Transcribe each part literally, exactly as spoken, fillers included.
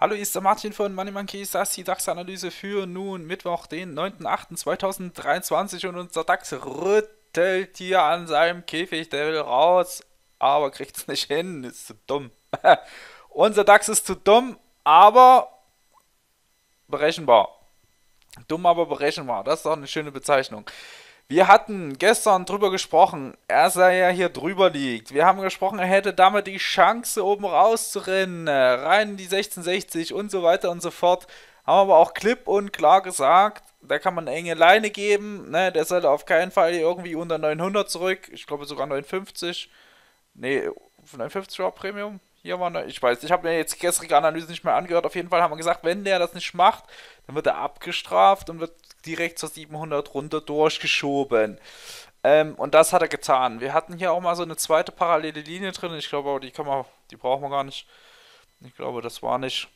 Hallo, hier ist der Martin von Money-Monkeys, das ist die DAX-Analyse für nun Mittwoch, den neunten achten zweitausenddreiundzwanzig, und unser DAX rüttelt hier an seinem Käfig, der will raus, aber kriegt es nicht hin, ist zu dumm. Unser DAX ist zu dumm, aber berechenbar. Dumm, aber berechenbar, das ist auch eine schöne Bezeichnung. Wir hatten gestern drüber gesprochen, er sei ja hier drüber liegt. Wir haben gesprochen, er hätte damit die Chance, oben rauszurennen, rein in die sechzehn sechzig und so weiter und so fort. Haben aber auch klipp und klar gesagt, da kann man eine enge Leine geben, ne, der sollte auf keinen Fall irgendwie unter neunhundert zurück. Ich glaube sogar neunhundertfünfzig, ne, neunhundertfünfzig war Premium. Hier war ne, ich weiß, ich habe mir jetzt gestrige Analyse nicht mehr angehört. Auf jeden Fall haben wir gesagt, wenn der das nicht macht, dann wird er abgestraft und wird direkt zur siebenhundert runter durchgeschoben. Ähm, und das hat er getan. Wir hatten hier auch mal so eine zweite parallele Linie drin. Ich glaube, aber die kann man, die brauchen wir gar nicht. Ich glaube, das war nicht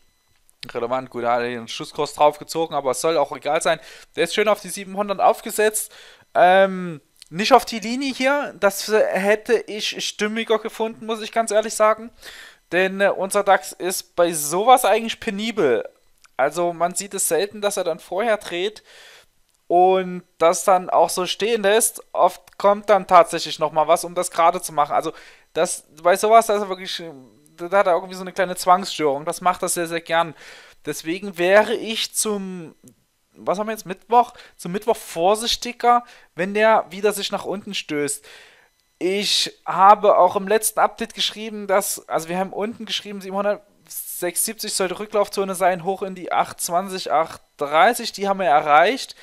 relevant. Gut, er hat den Schusskurs draufgezogen, aber es soll auch egal sein. Der ist schön auf die siebenhundert aufgesetzt. Ähm, nicht auf die Linie hier. Das hätte ich stimmiger gefunden, muss ich ganz ehrlich sagen. Denn äh, unser DAX ist bei sowas eigentlich penibel. Also man sieht es selten, dass er dann vorher dreht und das dann auch so stehen lässt. Oft kommt dann tatsächlich nochmal was, um das gerade zu machen. Also das, bei sowas, da, ist er wirklich, da hat er irgendwie so eine kleine Zwangsstörung. Das macht er sehr, sehr gern. Deswegen wäre ich zum, was haben wir jetzt, Mittwoch? Zum Mittwoch vorsichtiger, wenn der wieder sich nach unten stößt. Ich habe auch im letzten Update geschrieben, dass, also wir haben unten geschrieben, siebenhundert... sechshundertsiebzig sollte Rücklaufzone sein, hoch in die achthundertzwanzig, achthundertdreißig, die haben wir erreicht.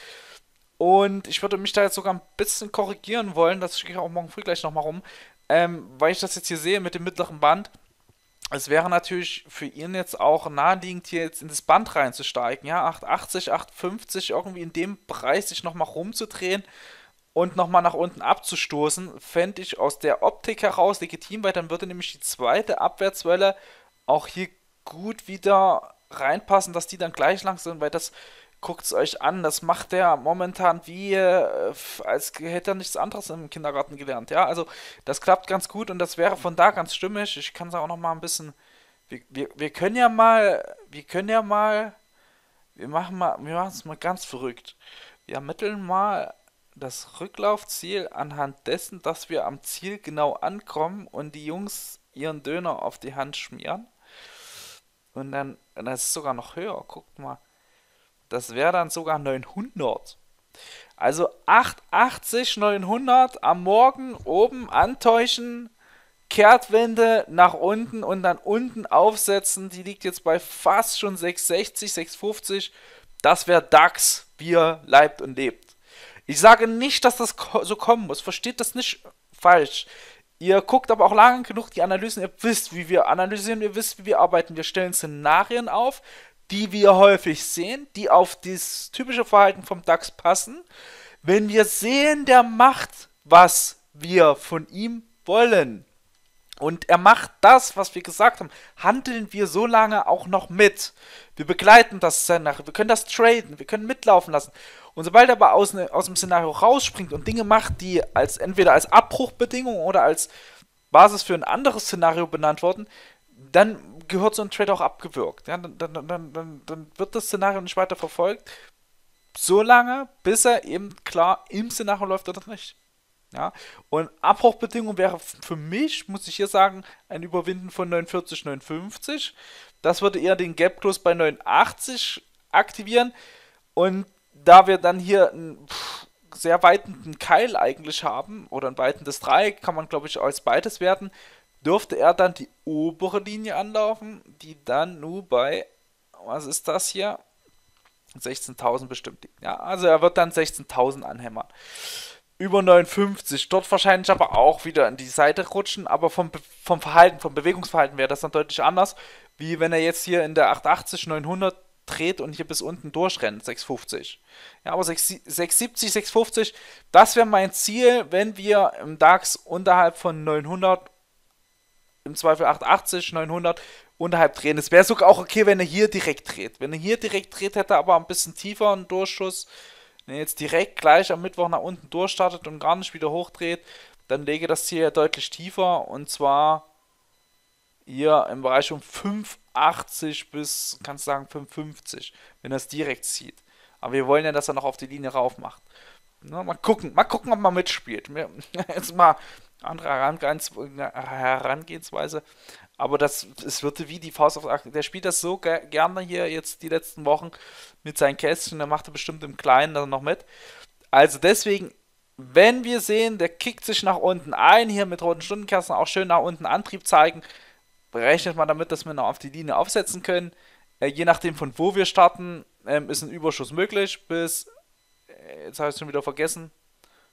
Und ich würde mich da jetzt sogar ein bisschen korrigieren wollen, das schicke ich auch morgen früh gleich nochmal rum, ähm, weil ich das jetzt hier sehe mit dem mittleren Band. Es wäre natürlich für ihn jetzt auch naheliegend, hier jetzt in das Band reinzusteigen, ja, achthundertachtzig, achthundertfünfzig, irgendwie in dem Preis sich nochmal rumzudrehen und nochmal nach unten abzustoßen, fände ich aus der Optik heraus legitim, weil dann würde nämlich die zweite Abwärtswelle auch hier gut wieder reinpassen, dass die dann gleich lang sind, weil das, guckt es euch an, das macht der momentan wie, äh, als hätte er nichts anderes im Kindergarten gelernt, ja, also das klappt ganz gut und das wäre von da ganz stimmig. Ich kann es auch noch mal ein bisschen, wir, wir, wir können ja mal, wir können ja mal, wir machen mal, wir machen es mal ganz verrückt, wir ermitteln mal das Rücklaufziel anhand dessen, dass wir am Ziel genau ankommen und die Jungs ihren Döner auf die Hand schmieren. Und dann, das ist sogar noch höher, guckt mal. Das wäre dann sogar neunhundert. Also achthundertachtzig, neunhundert am Morgen oben antäuschen, Kehrtwende nach unten und dann unten aufsetzen. Die liegt jetzt bei fast schon sechshundertsechzig, sechshundertfünfzig. Das wäre DAX, wie er leibt und lebt. Ich sage nicht, dass das so kommen muss. Versteht das nicht falsch. Ihr guckt aber auch lange genug die Analysen, ihr wisst, wie wir analysieren, ihr wisst, wie wir arbeiten. Wir stellen Szenarien auf, die wir häufig sehen, die auf das typische Verhalten vom DAX passen. Wenn wir sehen, der macht, was wir von ihm wollen und er macht das, was wir gesagt haben, handeln wir so lange auch noch mit. Wir begleiten das Szenario, wir können das traden, wir können mitlaufen lassen. Und sobald er aber aus, ne, aus dem Szenario rausspringt und Dinge macht, die als entweder als Abbruchbedingung oder als Basis für ein anderes Szenario benannt wurden, dann gehört so ein Trade auch abgewürgt. Ja, dann, dann, dann, dann, dann wird das Szenario nicht weiter verfolgt, solange bis er eben klar im Szenario läuft oder nicht. Ja? Und Abbruchbedingung wäre für mich, muss ich hier sagen, ein Überwinden von neunundvierzig, neunundfünfzig. Das würde eher den Gap Close bei neunundachtzig aktivieren und da wir dann hier einen sehr weitenden Keil eigentlich haben, oder ein weitendes Dreieck, kann man glaube ich als beides werten, dürfte er dann die obere Linie anlaufen, die dann nur bei, was ist das hier, sechzehntausend bestimmt liegt. Ja, also er wird dann sechzehntausend anhämmern. Über neunundfünfzig, dort wahrscheinlich aber auch wieder in die Seite rutschen, aber vom, Be vom Verhalten, vom Bewegungsverhalten wäre das dann deutlich anders, wie wenn er jetzt hier in der achthundertachtzig, neunhundert dreht und hier bis unten durchrennt, sechshundertfünfzig. Ja, aber sechshundertsiebzig, sechshundertfünfzig, das wäre mein Ziel, wenn wir im DAX unterhalb von neunhundert, im Zweifel achthundertachtzig, neunhundert, unterhalb drehen. Es wäre sogar auch okay, wenn er hier direkt dreht. Wenn er hier direkt dreht, hätte er aber ein bisschen tiefer einen Durchschuss. Wenn er jetzt direkt gleich am Mittwoch nach unten durchstartet und gar nicht wieder hochdreht, dann lege das Ziel ja deutlich tiefer, und zwar hier im Bereich um fünf achtzig bis, kannst du sagen, fünf fünfzig, wenn das direkt zieht. Aber wir wollen ja, dass er noch auf die Linie rauf macht. Na, mal gucken, mal gucken, ob man mitspielt. Jetzt mal andere Herangehensweise. Aber das, das wird wie die Faust auf den Acker. Der spielt das so ge gerne hier jetzt die letzten Wochen mit seinen Kästchen. Der macht er bestimmt im Kleinen dann noch mit. Also deswegen, wenn wir sehen, der kickt sich nach unten ein, hier mit roten Stundenkerzen auch schön nach unten Antrieb zeigen, berechnet man damit, dass wir noch auf die Linie aufsetzen können. Äh, je nachdem, von wo wir starten, ähm, ist ein Überschuss möglich bis, äh, jetzt habe ich es schon wieder vergessen,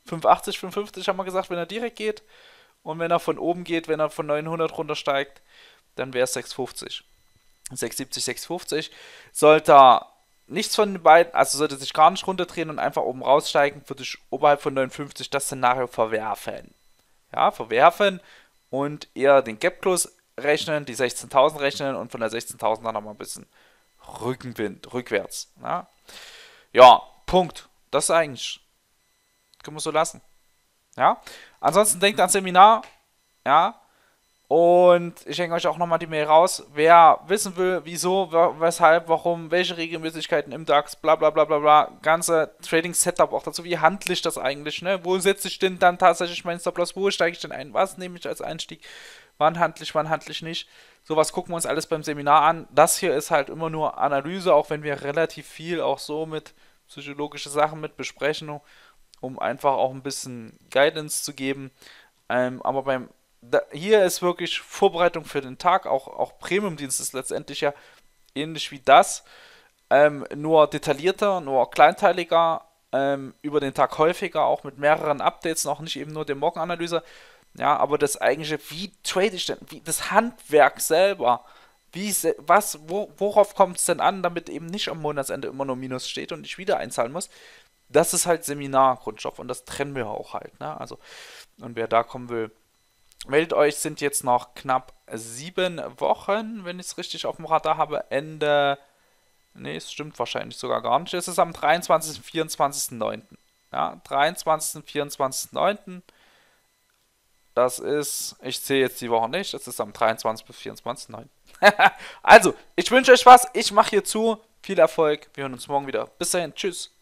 fünf achtzig, fünf fünfzig haben wir gesagt, wenn er direkt geht. Und wenn er von oben geht, wenn er von neunhundert runtersteigt, dann wäre es sechs fünfzig. sechs siebzig, sechs fünfzig. Sollte er nichts von den beiden, also sollte sich gar nicht runterdrehen und einfach oben raussteigen, würde ich oberhalb von neunundfünfzig das Szenario verwerfen. Ja, verwerfen und eher den Gap-Close rechnen, die sechzehntausend rechnen und von der sechzehntausend dann nochmal ein bisschen Rückenwind, rückwärts. Ja, ja, Punkt. Das ist eigentlich, können wir so lassen. Ja, ansonsten denkt ans Seminar, ja, und ich hänge euch auch nochmal die Mail raus, wer wissen will, wieso, weshalb, warum, welche Regelmäßigkeiten im DAX, bla bla bla bla bla, ganze Trading-Setup auch dazu, wie handle ich das eigentlich, ne, wo setze ich denn dann tatsächlich meinen Stop-Loss, wo steige ich denn ein, was nehme ich als Einstieg, wann handle ich, wann handle ich nicht, sowas gucken wir uns alles beim Seminar an. Das hier ist halt immer nur Analyse, auch wenn wir relativ viel auch so mit psychologische Sachen mit besprechen, um einfach auch ein bisschen Guidance zu geben. Ähm, aber beim da, hier ist wirklich Vorbereitung für den Tag, auch, auch Premium-Dienst ist letztendlich ja ähnlich wie das, ähm, nur detaillierter, nur kleinteiliger, ähm, über den Tag häufiger, auch mit mehreren Updates, noch nicht eben nur der Morgenanalyse. Ja, aber das eigentliche, wie trade ich denn, wie, das Handwerk selber, wie, was, wo, worauf kommt es denn an, damit eben nicht am Monatsende immer nur Minus steht und ich wieder einzahlen muss. Das ist halt Seminargrundstoff und das trennen wir auch halt, ne? Also, und wer da kommen will, meldet euch. Sind jetzt noch knapp sieben Wochen, wenn ich es richtig auf dem Radar habe. Ende, ne, es stimmt wahrscheinlich sogar gar nicht. Es ist am dreiundzwanzigsten, vierundzwanzigsten neunten Ja, dreiundzwanzigsten, vierundzwanzigsten neunten Das ist, ich zähle jetzt die Woche nicht, das ist am dreiundzwanzigsten bis vierundzwanzigsten neunten Also, ich wünsche euch was, ich mache hier zu. Viel Erfolg, wir hören uns morgen wieder. Bis dahin, tschüss.